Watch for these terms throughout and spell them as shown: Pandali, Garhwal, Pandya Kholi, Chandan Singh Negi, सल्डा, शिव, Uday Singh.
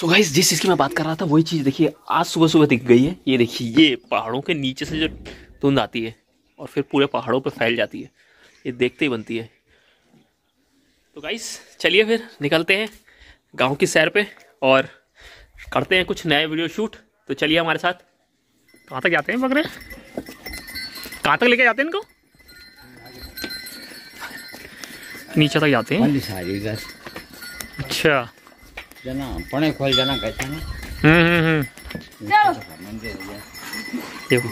So guys जिस चीज़ की मैं बात कर रहा था वही चीज़ देखिए आज सुबह सुबह दिख गई है। ये देखिए ये पहाड़ों के नीचे से जो धुंध आती है और फिर पूरे पहाड़ों पर फैल जाती है, ये देखते ही बनती है। तो गाइस चलिए फिर निकलते हैं गांव की सैर पे और करते हैं कुछ नए वीडियो शूट। तो चलिए हमारे साथ। कहाँ तक जाते हैं बकरे, कहाँ तक लेके जाते हैं इनको? नीचे तक जाते हैं। अच्छा जना पणे खोल जाना कहते हैं। देखो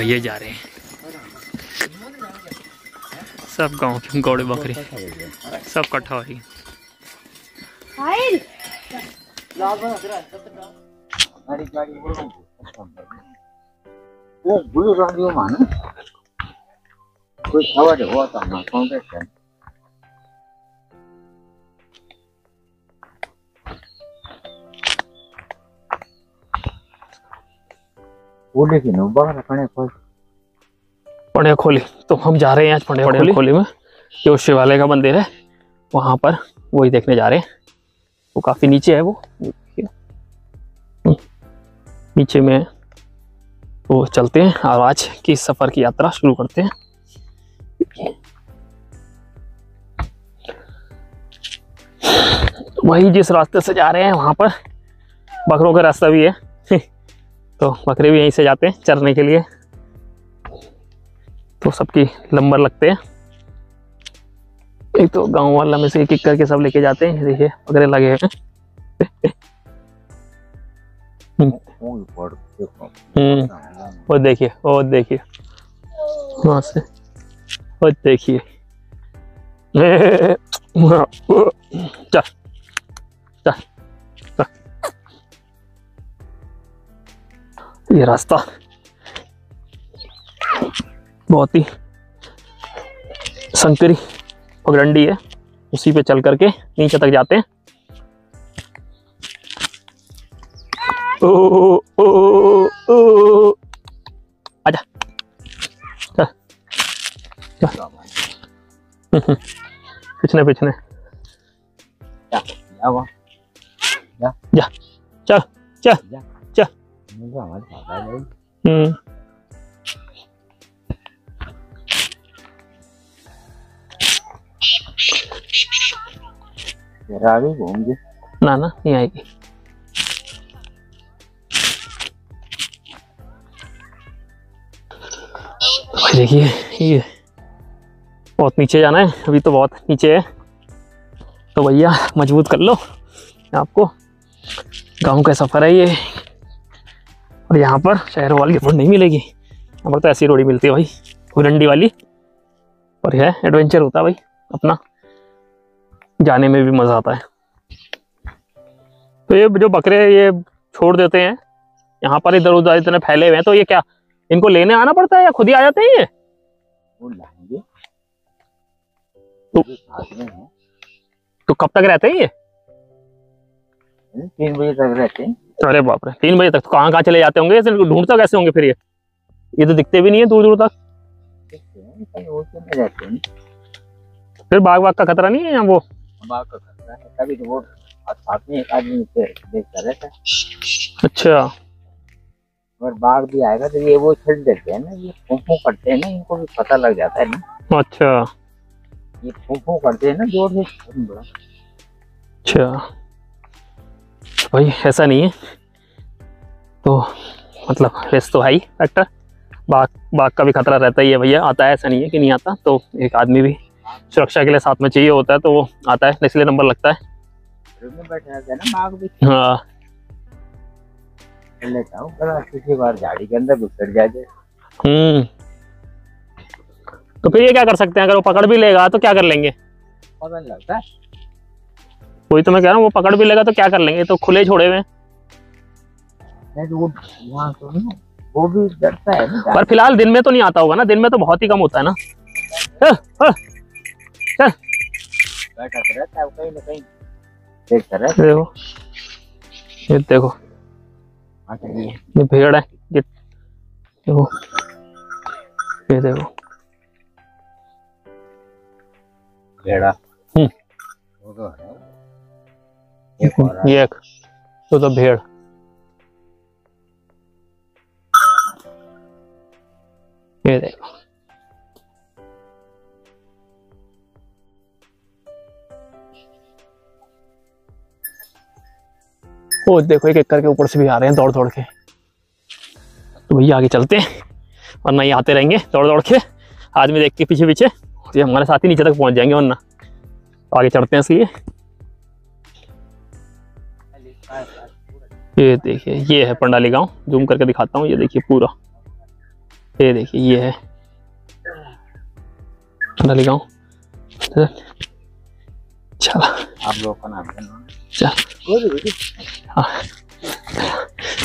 ये जा रहे हैं सब गांव के गौड़े बकरे सब इकट्ठा हो रही। पंड्या खोली, तो हम जा रहे हैं आज पंड्या खोली में जो शिवालय का मंदिर है, वहाँ पर वही देखने जा रहे हैं। वो काफ़ी नीचे है, वो नीचे में है। तो चलते हैं और आज की सफ़र की यात्रा शुरू करते हैं। तो वही जिस रास्ते से जा रहे हैं वहाँ पर बकरों का रास्ता भी है, तो बकरे भी यहीं से जाते हैं चरने के लिए, तो सबकी लंबर लगते हैं। एक तो गांव वाला में से एक एक करके सब लेके जाते हैं। देखिए बकरे लगे हैं। वो देखिए, वो देखिए वहां से, वो देखिए चल चल। ये रास्ता बहुत ही संकरी पगडंडी है, उसी पे चल करके नीचे तक जाते हैं। ओ ओ ओ ओ आजा पिछने पिछने जा जा जा चल चल चल। ना ना नहीं आएगी। देखिए ये बहुत नीचे जाना है, अभी तो बहुत नीचे है, तो भैया मजबूत कर लो आपको। गांव का सफर है ये, और यहाँ पर शहर वाली रोड नहीं मिलेगी, यहाँ पर तो ऐसी रोड ही मिलती है भाई, घुरंडी वाली। और यह एडवेंचर होता है भाई अपना, जाने में भी मज़ा आता है। तो ये जो बकरे ये छोड़ देते हैं यहाँ पर, इधर उधर इतने फैले हुए हैं, तो ये क्या इनको लेने आना पड़ता है या खुद ही आ जाते हैं ये? तो कब तक रहते हैं ये? 3 बजे तक रहते हैं। अरे बाप रे, 3 बजे तक? तो कहाँ कहाँ चले जाते होंगे, ढूंढते कैसे होंगे फिर ये तो दिखते भी नहीं है दूर दूर तक। फिर बाग का खतरा नहीं है वो? बाग का खतरा है, तभी तो वो साथ में एक आदमी देखता रहता है। अच्छा, और बाघ भी आएगा तो ये वो छड़ देते हैं ना, ये फूंफू करते हैं ना, इनको भी पता लग जाता है ना। अच्छा, ये फूंफू करते हैं ना जोर से। अच्छा भाई ऐसा नहीं है, तो मतलब रिस्क तो है ही फैक्टर, बाघ का भी खतरा रहता ही है भैया। आता है, ऐसा नहीं है कि नहीं आता, तो एक आदमी भी सुरक्षा के लिए साथ में चाहिए होता है, तो वो आता है, इसलिए नंबर लगता है। हाँ। तो फिर ये क्या कर सकते हैं, अगर वो पकड़ भी लेगा तो क्या कर लेंगे? लगता है वही तो मैं कह रहा हूँ, वो पकड़ भी लेगा तो क्या कर लेंगे, तो खुले छोड़े हुए। वो भी डरता है पर फिलहाल दिन में तो नहीं आता होगा ना, दिन में तो बहुत ही कम होता है ना। चल बैठा रहता है कहीं ना कहीं, देखता रहता है। देखो ये देखो, ये भेड़ है, ये देखो, ये देखो भेड़ा। दो है। एक तो भेड़। ये देखो वो देखो, एक एक करके ऊपर से भी आ रहे हैं दौड़ दौड़ के। तो भैया आगे चलते हैं वरना ये आते रहेंगे दौड़ दौड़ के, आदमी देख के पीछे पीछे, तो ये हमारे साथ ही नीचे तक पहुंच जाएंगे वरना। तो आगे चढ़ते हैं इसलिए। ये देखिए, ये है पंडाली गांव, जूम करके दिखाता हूँ। ये देखिए पूरा, ये देखिए, ये है पंडाली गांव। चल आप लोगों का नाम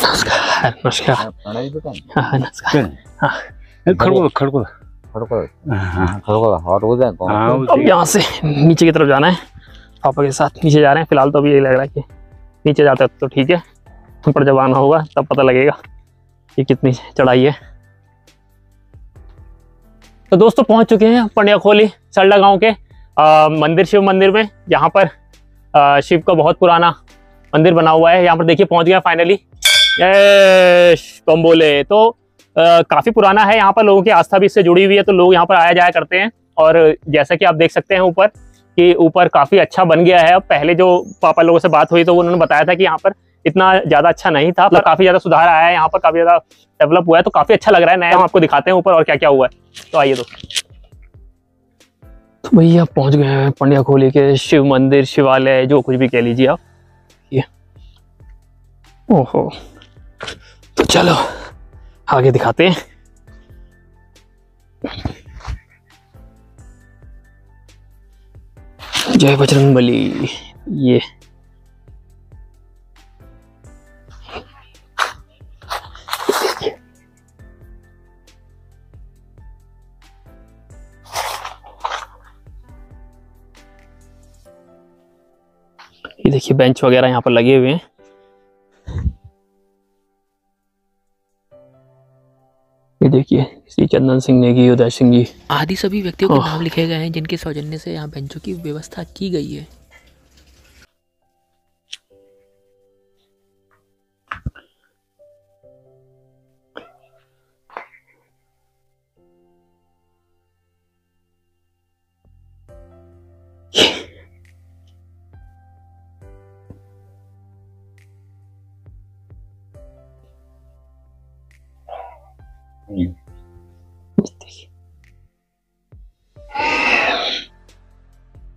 नमस्कार नमस्कार। अब यहाँ से नीचे की तरफ जाना है, पापा के साथ नीचे जा रहे हैं फिलहाल। तो अभी यही लग रहा है कि नीचे जाते तो ठीक है, ऊपर जब आना होगा तब पता लगेगा कि कितनी चढ़ाई है। तो दोस्तों पहुँच चुके हैं पंड्या खोली सल्डा गांव के मंदिर, शिव मंदिर में। यहाँ पर शिव का बहुत पुराना मंदिर बना हुआ है। यहाँ पर देखिए पहुँच गया फाइनली। बम्बोले तो काफ़ी पुराना है। यहाँ पर लोगों की आस्था भी इससे जुड़ी हुई है, तो लोग यहाँ पर आया जाया करते हैं। और जैसा कि आप देख सकते हैं ऊपर, कि ऊपर काफ़ी अच्छा बन गया है। अब पहले जो पापा लोगों से बात हुई तो उन्होंने बताया था कि यहाँ पर इतना ज़्यादा अच्छा नहीं था, पर काफ़ी ज़्यादा सुधार आया है, यहाँ पर काफ़ी ज़्यादा डेवलप हुआ है। तो काफ़ी अच्छा लग रहा है नया। हम आपको दिखाते हैं ऊपर और क्या क्या हुआ है। तो आइए दोस्तों। तो भैया पहुँच गए हैं पंड्या खोली के शिव मंदिर, शिवालय, जो कुछ भी कह लीजिए आप। ये ओहो, तो चलो आगे दिखाते हैं। जय बजरंग बली। ये देखिए बेंच वगैरह यहाँ पर लगे हुए हैं। ये देखिए श्री चंदन सिंह नेगी, उदय सिंह जी आदि सभी व्यक्तियों के नाम लिखे गए हैं जिनके सौजन्य से यहाँ बेंचों की व्यवस्था की गई है।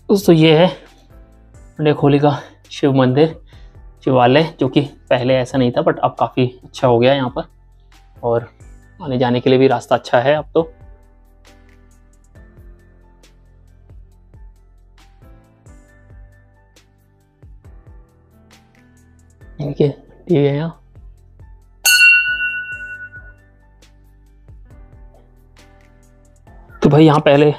दोस्तों ये है पंड्या खोली का शिव मंदिर, शिवालय, जो कि पहले ऐसा नहीं था, बट अब काफ़ी अच्छा हो गया है यहाँ पर। और आने जाने के लिए भी रास्ता अच्छा है अब तो। ठीक है, यहाँ तो भाई यहाँ पहले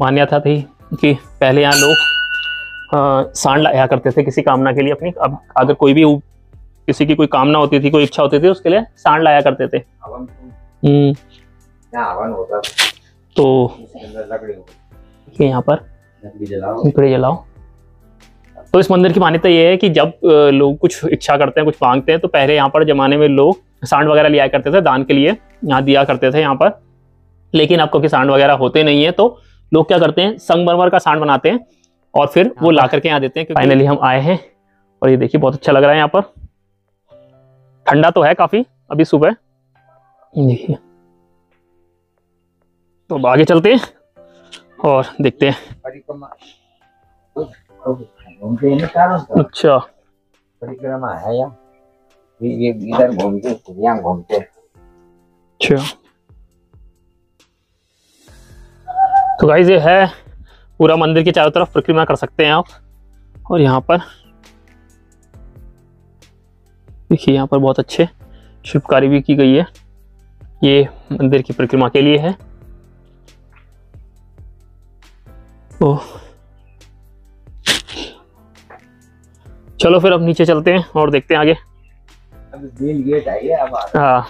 मान्यता थी कि पहले यहाँ लोग सांड लाया करते थे किसी कामना के लिए अपनी। अब अगर कोई भी किसी की कोई कामना होती थी, कोई इच्छा होती थी, उसके लिए सांड लाया करते थे। हवन होता तो यहाँ पर लकड़ी जलाओ। तो इस मंदिर की मान्यता ये है कि जब लोग कुछ इच्छा करते हैं, कुछ मांगते हैं, तो पहले यहाँ पर जमाने में लोग सांड वगैरह लिया करते थे दान के लिए, यहाँ दिया करते थे यहाँ पर। लेकिन अब क्योंकि सांड वगैरह होते नहीं है, तो लोग क्या करते हैं, संगमरमर का सांड बनाते हैं और फिर वो ला करके यहाँ देते हैं। फाइनली हम आए हैं और ये देखिए बहुत अच्छा लग रहा है यहाँ पर। ठंडा तो है काफी अभी सुबह। देखिए तो अब आगे चलते हैं और देखते हैं। अच्छा परिक्रमा है यार, ये इधर घूमते यहाँ घूमते। अच्छा तो गाइस ये है पूरा मंदिर के चारों तरफ परिक्रमा कर सकते हैं आप। और यहाँ पर देखिए, यहाँ पर बहुत अच्छे शिल्पकारी भी की गई है। ये मंदिर की परिक्रमा के लिए है। तो चलो फिर अब नीचे चलते हैं और देखते हैं आगे। अब मेन गेट है ये, अब हाँ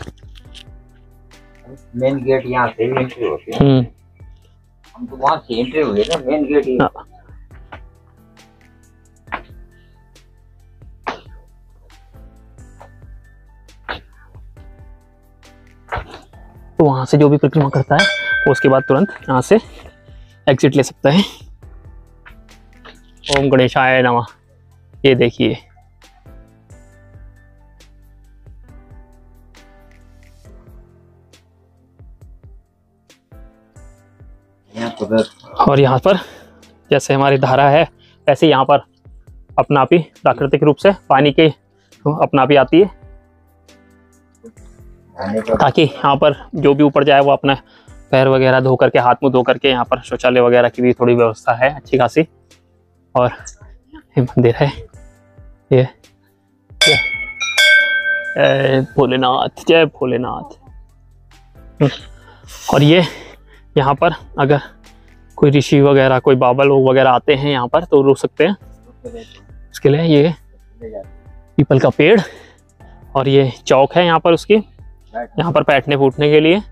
मेन गेट यहाँ से एंट्री होती है। तो वहाँ से एंट्री हुई है ना मेन गेट। तो वहाँ से जो भी परिक्रमा करता है उसके बाद तुरंत यहाँ से एग्जिट ले सकता है। ओम गणेशाय नमः। ये देखिए और यहाँ पर जैसे हमारी धारा है वैसे यहाँ पर अपना आप ही प्राकृतिक रूप से पानी के अपना आप ही आती है, ताकि यहाँ पर जो भी ऊपर जाए वो अपना पैर वगैरह धो करके हाथ मुँह धो करके यहाँ पर शौचालय वगैरह की भी थोड़ी व्यवस्था है अच्छी खासी। और ये मंदिर है ये। जय भोलेनाथ, जय भोलेनाथ। और ये यहाँ पर अगर कोई ऋषि वगैरह कोई बाबा लोग वगैरह आते हैं यहाँ पर तो रुक सकते हैं, उसके लिए ये पीपल का पेड़ और ये चौक है यहाँ पर उसकी, यहाँ पर बैठने फूटने के लिए।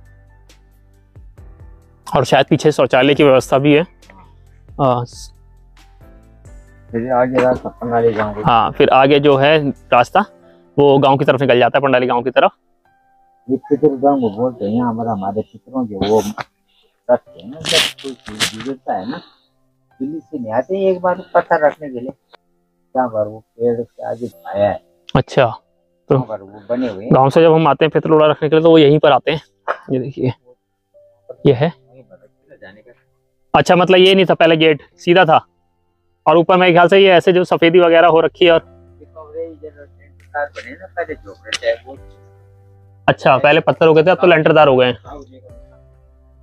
और शायद पीछे शौचालय की व्यवस्था भी है। फिर आगे रास्ता पंडाली गांव। हाँ, फिर आगे जो है रास्ता वो गांव की तरफ निकल जाता है, पंडाली गांव की तरफ। ये पितृगांव बोलते हैं हमारा, हमारे पितरों के वो रखते हैं ना, जब कोई चीज गुजरता है ना दिल्ली से नहीं आते एक बार पत्थर रखने के लिए, क्या बार वो पेड़ के आगे आया है। अच्छा, तो वो बने हुए गांव से जब हम आते हैं पितरोड़ा रखने के लिए तो वो यहीं पर आते हैं। ये देखिए ये है। अच्छा, मतलब ये नहीं था पहले गेट सीधा था और ऊपर मेरे ख्याल से ये ऐसे जो सफेदी वगैरह हो रखी है और अच्छा पहले पत्थर हो गए थे अब तो लेंटरदार हो गए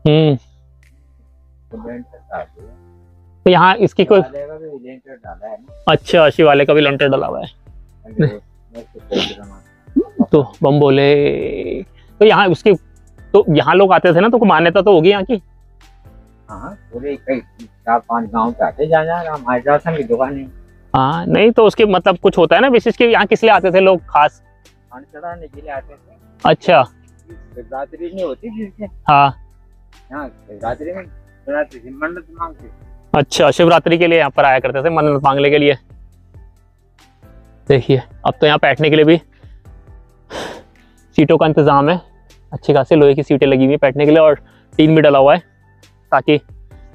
हैं। तो यहाँ इसकी कोई अच्छा शिवालय का भी लेंटर डाला हुआ है तो बम बोले तो यहाँ उसकी तो यहाँ लोग आते थे ना तो कोई मान्यता तो होगी यहाँ की। हाँ, पूरे कई 4-5 गांव से आते राम की दुकान है। हाँ, नहीं तो उसके मतलब कुछ होता है ना विशेष के यहाँ किस लिए आते थे लोग खास चढ़ाने के लिए आते थे। अच्छा, शिवरात्रि नहीं होती थी। हाँ, शिवरात्रि में मन्नत मांगते। अच्छा, शिवरात्रि के लिए यहाँ पर आया करते थे मन्नत मांगने के लिए। देखिए अब तो यहाँ बैठने के लिए भी सीटों का इंतजाम है, अच्छी खासी लोहे की सीटें लगी हुई है बैठने के लिए और टीन भी डला हुआ है, ताकि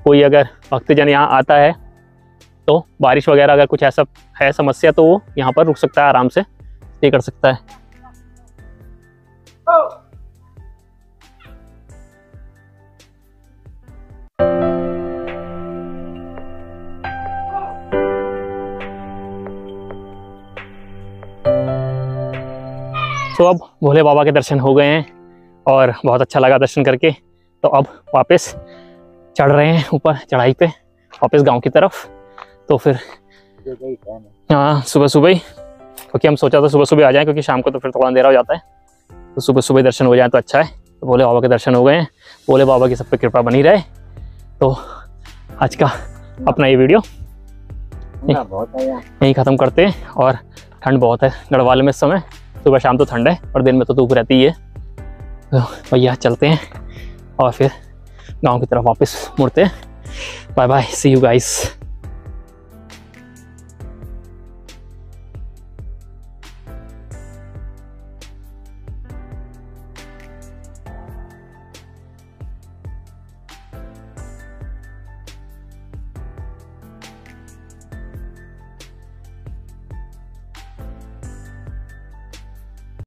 कोई अगर भक्तजन यहाँ आता है तो बारिश वगैरह अगर कुछ ऐसा है समस्या तो वो यहाँ पर रुक सकता है, आराम से स्टे कर सकता है। तो अब भोले बाबा के दर्शन हो गए हैं और बहुत अच्छा लगा दर्शन करके, तो अब वापस चढ़ रहे हैं ऊपर चढ़ाई पे वापस गांव की तरफ। तो फिर हाँ सुबह सुबह ही, क्योंकि हम सोचा था सुबह सुबह आ जाएं क्योंकि शाम को तो फिर थोड़ा अंधेरा हो जाता है, तो सुबह सुबह दर्शन हो जाए तो अच्छा है। तो भोले बाबा के दर्शन हो गए हैं, भोले बाबा की सब पे कृपा बनी रहे। तो आज का अपना ये वीडियो यहीं ख़त्म करते हैं। और ठंड बहुत है गढ़वाल में इस समय, सुबह शाम तो ठंड है और दिन में तो धूप रहती है। तो भैया चलते हैं और फिर गांव की तरफ वापस मुड़ते हैं। Bye bye, see you guys.